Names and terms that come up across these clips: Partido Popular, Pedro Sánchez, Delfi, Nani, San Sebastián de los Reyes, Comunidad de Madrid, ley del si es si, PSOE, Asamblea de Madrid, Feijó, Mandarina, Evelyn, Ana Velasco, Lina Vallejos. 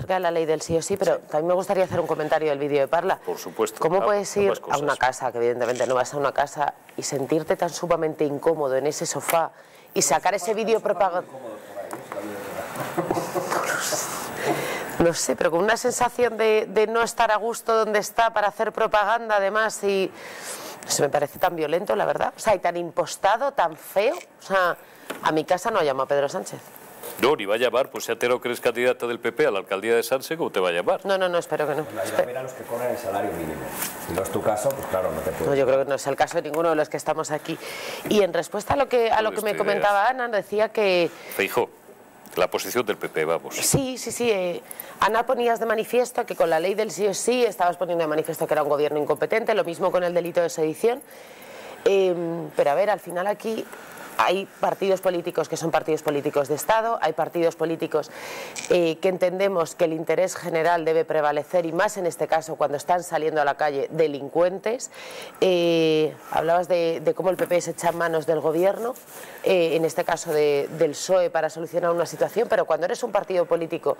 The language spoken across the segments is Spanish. Acerca de la ley del sí o sí, pero también me gustaría hacer un comentario del vídeo de Parla. Por supuesto. ¿Cómo puedes ir a una casa, que evidentemente no vas a una casa, y sentirte tan sumamente incómodo en ese sofá y sacar ese vídeo propaganda? No sé, pero con una sensación de no estar a gusto donde está para hacer propaganda, además, y... Se me parece tan violento, la verdad. O sea, y tan impostado, tan feo. O sea, a mi casa no llama Pedro Sánchez. No, ni va a llamar, pues ya te lo crees candidata del PP a la alcaldía de Sánchez, ¿cómo te va a llamar? No, no, no, espero que no. Bueno, ahí va a ver a los que cobran el salario mínimo. Si no es tu caso, pues claro, no te puedo. No, yo creo que no es el caso de ninguno de los que estamos aquí. Y en respuesta a lo que me comentaba Ana, decía que... Feijó, la posición del PP, vamos. Sí, sí, sí. Ana, ponías de manifiesto que con la ley del sí o sí estabas poniendo de manifiesto que era un gobierno incompetente, lo mismo con el delito de sedición. Pero a ver, al final aquí hay partidos políticos que son partidos políticos de Estado, hay partidos políticos que entendemos que el interés general debe prevalecer, y más en este caso cuando están saliendo a la calle delincuentes. Hablabas de cómo el PP se echa en manos del gobierno, en este caso del PSOE, para solucionar una situación, pero cuando eres un partido político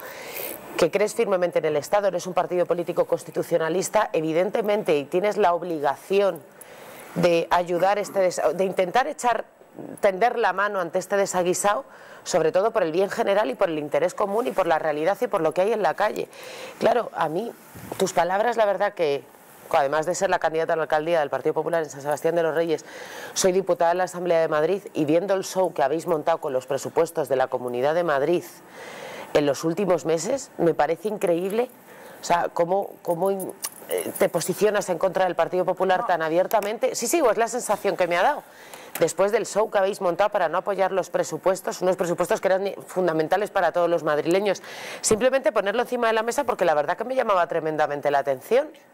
que crees firmemente en el Estado, eres un partido político constitucionalista, evidentemente, y tienes la obligación de ayudar de intentar tender la mano ante este desaguisado, sobre todo por el bien general y por el interés común y por la realidad y por lo que hay en la calle. Claro, a mí tus palabras, la verdad que, además de ser la candidata a la alcaldía del Partido Popular en San Sebastián de los Reyes, soy diputada en la Asamblea de Madrid, y viendo el show que habéis montado con los presupuestos de la Comunidad de Madrid en los últimos meses, me parece increíble. O sea, cómo te posicionas en contra del Partido Popular tan abiertamente. Sí, sí, pues la sensación que me ha dado después del show que habéis montado para no apoyar los presupuestos, unos presupuestos que eran fundamentales para todos los madrileños. Simplemente ponerlo encima de la mesa, porque la verdad que me llamaba tremendamente la atención.